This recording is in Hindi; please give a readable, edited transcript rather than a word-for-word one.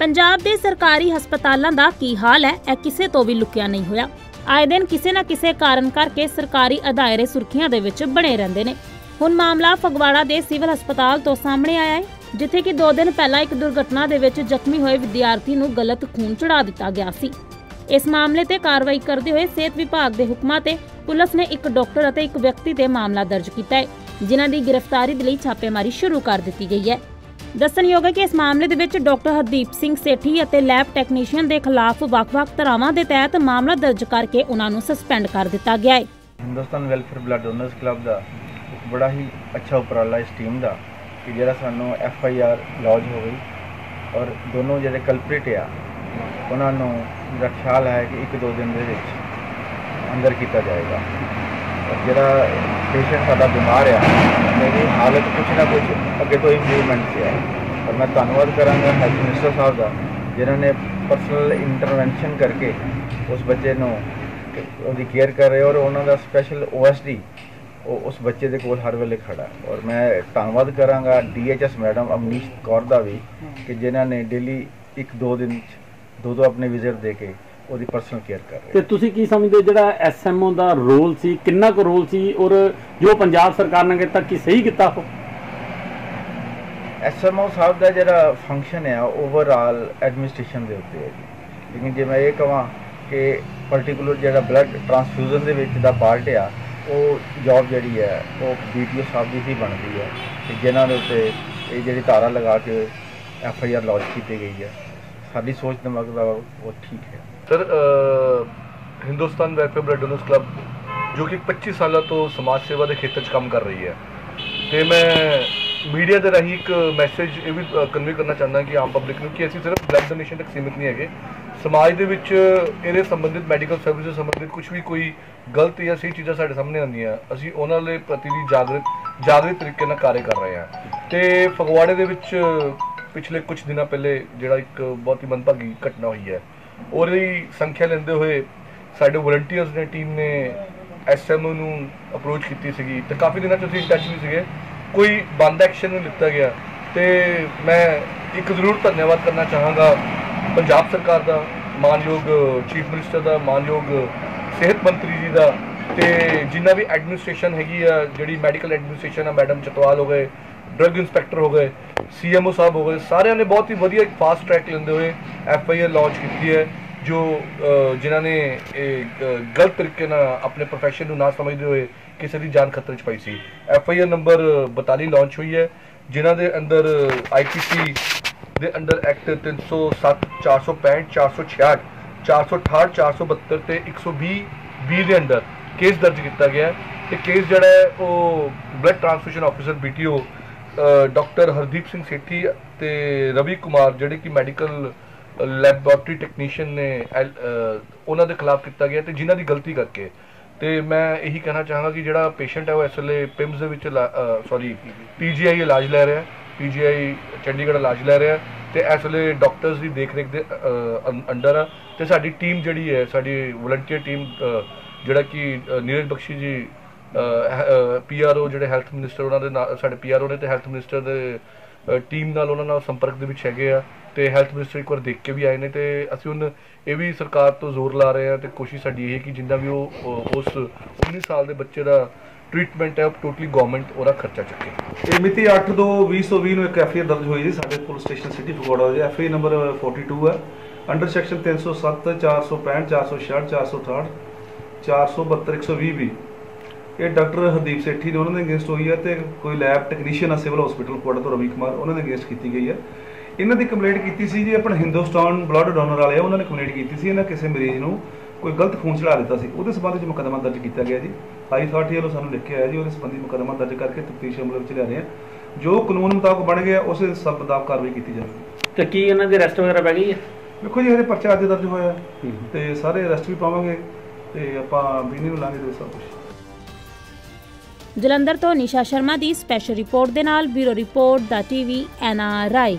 पंजाब के सरकारी हस्पतालों का की हाल है, यह किसी तो भी लुकिया नहीं होया। आए दिन किसी न किसी कारण करके सरकारी अदायरे सुर्खियां दे विच बने रहंदे ने। हुण मामला फगवाड़ा के सिविल हस्पताल तो सामने आया है, जिथे कि 2 दिन पहला एक दुर्घटना दे विच जख्मी हुए विद्यार्थी नूं गलत खून चढ़ा दिता गया सी। इस मामले ते कार्रवाई करते हुए सेहत विभाग के हुक्मां ते पुलिस ने एक डॉक्टर अते एक व्यक्ति ते मामला दर्ज किया है, जिन्हां दी गिरफ्तारी दे लई छापेमारी शुरू कर दी गई है। दसणयोग है कि इस मामले दे विच डॉक्टर हरदीप सिंह सेठी अते लैब टैक्नीशियन के खिलाफ वख-वख धारावां दे तहत मामला दर्ज करके उन्हां नूं सस्पेंड कर दिता गया है। Hindustan welfare blood donors club का बड़ा ही अच्छा उपराला इस टीम का कि जिहड़ा सानूं FIR लॉन्च हो गई और दोनों जिहड़े कल्प्रिट आ उन्होंने मेरा ख्याल है कि 1-2 दिन अंदर किया जाएगा। जिहड़ा पेशेंट साडा बीमार आ मेरी हालत कुछ ना कुछ अगे तो इंप्रूवमेंट से है और मैं धन्यवाद कराँगा हेल्थ मिनिस्टर साहब का जिन्होंने परसनल इंटरवेंशन करके उस बच्चे को केयर कर रहे और उन्होंने स्पैशल OSD उस बच्चे के कोल हर वेले खड़ा और मैं धन्यवाद कराँगा DHS मैडम अमनीश कौर का भी कि जिन्होंने डेली 1-2 दिन दो अपने विजिट दे के ਉਹਦੀ ਪਰਸਨਲ ਕੇਅਰ ਕਰ ਰਹੇ ਤੇ ਤੁਸੀਂ ਕੀ ਸਮਝਦੇ ਜਿਹੜਾ SMO ਦਾ ਰੋਲ ਸੀ ਕਿੰਨਾ ਕੁ ਰੋਲ ਸੀ ਔਰ ਜੋ ਪੰਜਾਬ ਸਰਕਾਰ ਨੇ ਅਜੇ ਤੱਕ ਕੀ ਸਹੀ ਕੀਤਾ ਹੋ SMO ਸਾਹਿਬ ਦਾ ਜਿਹੜਾ ਫੰਕਸ਼ਨ ਹੈ ਓਵਰਆਲ ਐਡਮਿਨਿਸਟ੍ਰੇਸ਼ਨ ਦੇ ਉੱਤੇ ਹੈ ਲੇਕਿਨ ਜੇ ਮੈਂ ਇਹ ਕਹਾਂ ਕਿ ਪਾਰਟਿਕੂਲਰ ਜਿਹੜਾ ਬਲੱਡ ਟ੍ਰਾਂਸਫਿਊਜ਼ਨ ਦੇ ਵਿੱਚ ਦਾ ਪਾਰਟ ਆ ਉਹ ਜੌਬ ਜਿਹੜੀ ਹੈ ਉਹ DTO ਸਾਹਿਬ ਦੀ ਹੀ ਬਣਦੀ ਹੈ ਕਿ ਜਿਨ੍ਹਾਂ ਦੇ ਉੱਤੇ ਇਹ ਜਿਹੜੀ ਧਾਰਾ ਲਗਾ ਕੇ FIR ਲੌਂਚ ਕੀਤੀ ਗਈ ਹੈ ਸਾਡੀ ਸੋਚ ਦਿਮਾਗ ਦਾ ਉਹ ਠੀਕ ਹੈ। Sir Hindustan welfare blood donors club जो कि 25 साल तो समाज सेवा के खेतर च काम कर रही है तो मैं मीडिया के राही एक मैसेज ये भी कन्वे करना चाहता कि आम पब्लिक को कि असी सिर्फ ब्लड डोनेशन तक सीमित नहीं है, समाज के संबंधित मैडिकल सर्विस संबंधित कुछ भी कोई गलत या सही चीज़ा साढ़े सामने आदि असी उन्होंने प्रति भी जागृत तरीके कार्य कर रहे हैं। तो फगवाड़े के पिछले कुछ दिन पहले जोड़ा एक बहुत ही मनभागी घटना हुई है और संख्या लेंदे हुए साढ़े वॉलंटियर्स ने टीम ने SMO नूं अप्रोच की सी तो काफ़ी दिन तुसीं इन टच भी सीगे कोई बंद एक्शन नहीं लिता गया। तो मैं एक जरूर धन्यवाद करना चाहांगा पंजाब सरकार का मानयोग चीफ मिनिस्टर का मानयोग सेहत मंत्री जी का तो जिन्ना भी एडमिनिस्ट्रेशन हैगी आ जिहड़ी मैडिकल एडमिनिस्ट्रेशन आ मैडम चतवाल हो गए ड्रग इंस्पैक्टर हो गए CMO साहब हो गए सारे ने बहुत ही वधिया एक फास्ट ट्रैक लेंदे हुए FIR लॉन्च की है जो जिन्होंने गलत तरीके ना अपने प्रोफेशन ना समझते हुए किसी की जान खतरे पाई सी। FIR नंबर 42 लॉन्च हुई है जिन्होंने अंदर IPC के अंदर एक्ट 307 465 466 468 472 120B के अंदर केस दर्ज किया गया है। केस जोड़ा है वो blood transfusion officer BTO doctor Hardeep Singh Sethi ते रवि कुमार जोड़े कि मैडिकल लैबोरेटरी टैक्नीशियन ने उन्होंने खिलाफ किया गया तो जिन्हों की गलती करके तो मैं यही कहना चाहांगा कि जोड़ा पेशेंट है वो इस वे PIMS सॉरी PGI इलाज लै रहा है PGI चंडीगढ़ इलाज लै रहा है तो इस वे डॉक्टर्स की देख रेख के अंडर आ तो साड़ी टीम जी है साड़ी वॉलंटियर टीम जोड़ा कि नीरज बख्शी जी PRO जोड़े हेल्थ मिनिस्टर उन्होंने साढ़े PRO ने तो हेल्थ मिनिस्टर के टीम नाल उन्होंने संपर्क के है तो हेल्थ मिनिस्टर एक बार देख के भी आए हैं तो असी हुण यह भी सरकार तो जोर ला रहे हैं तो कोशिश साड़ी यही है कि जिन्ना भी वो उस 19 साल के बच्चे का ट्रीटमेंट है टोटली गवर्नमेंट और खर्चा चुके। यह मिति 8/2/2020 एक FIR दर्ज हुई जी साढ़े पुलिस स्टेशन सिटी फगवाड़ा जी FIR नंबर 42 है अंडर सेक्शन 307 465 466 468 472 120B ये डॉक्टर हरदीप सेठी ने उन्होंने अगेंस्ट हुई है तो कोई लैब टैक्नीशियन आ सिविल हॉस्पिटल कोड़ा तो रवि कुमार उन्होंने अगेंस्ट की गई है। इन्होंने कंप्लेंट की जी अपने हिंदुस्तान ब्लड डोनर वाले उन्होंने कंप्लेंट की इन्हें किसी मरीज को कोई गलत खून चढ़ा दिता सी उहदे संबंध में मुकदमा दर्ज किया गया जी हाई अथॉरिटी वालों सानूं लिख के आया जी उहदे संबंधी मुकदमा दर्ज करके तफ्तीश अमल में लै रहे हैं जो कानून मुताबिक बन गया उस सब मुताबिक कार्रवाई की जाएगी। तो की इन्हों की अरेस्ट वगैरह पै गई है देखो जी हजे परचा अज दर्ज होया तो सारे अरेस्ट भी पावांगे तो आपां बीनी नूं लांघे दे सब कुछ। ਜਲੰਧਰ ਤੋਂ ਨਿਸ਼ਾ ਸ਼ਰਮਾ ਦੀ ਸਪੈਸ਼ਲ ਰਿਪੋਰਟ ਦੇ ਨਾਲ bureau report THE TV NRI।